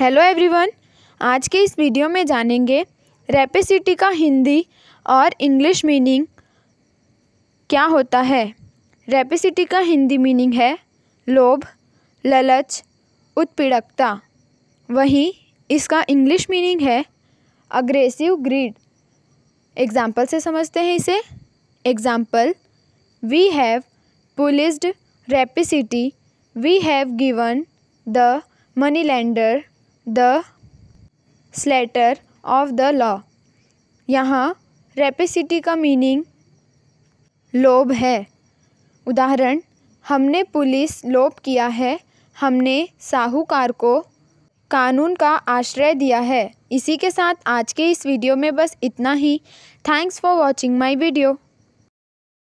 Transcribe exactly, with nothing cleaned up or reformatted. Hello everyone, आज के इस वीडियो में जानेंगे रेपेसिटी का हिंदी और इंग्लिश मीनिंग क्या होता है। रेपेसिटी का हिंदी मीनिंग है लोभ, ललच, उत्पीड़कता। वहीं इसका इंग्लिश मीनिंग है अग्रेसिव ग्रीड। एग्जाम्पल से समझते हैं इसे। Example, we have पुलिस्ड rapacity, we have given the money lender the Slater of the law. यहाँ रेपेसिटी का मीनिंग लोभ है। उदाहरण, हमने पुलिस लोभ किया है, हमने साहूकार को कानून का आश्रय दिया है। इसी के साथ आज के इस वीडियो में बस इतना ही। Thanks for watching my video.